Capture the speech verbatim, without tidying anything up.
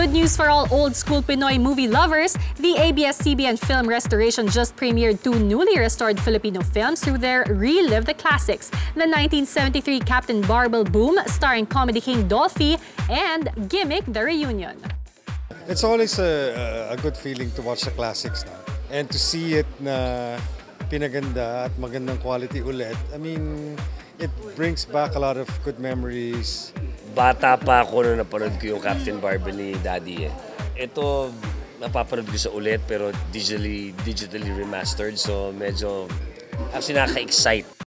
Good news for all old-school Pinoy movie lovers, the A B S C B N Film Restoration just premiered two newly restored Filipino films through their Relive the Classics, the nineteen seventy-three Captain Barbell Boom starring comedy king Dolphy and Gimik the Reunion. It's always a, a good feeling to watch the classics now. And to see it na pinaganda at magandang quality ulit, I mean, it brings back a lot of good memories. Bata pa ako nung napanood ko yung Captain Barbell ni Daddy eh. Ito, napapanood ko sa ulit pero digitally, digitally remastered, so medyo actually nakaka-excite.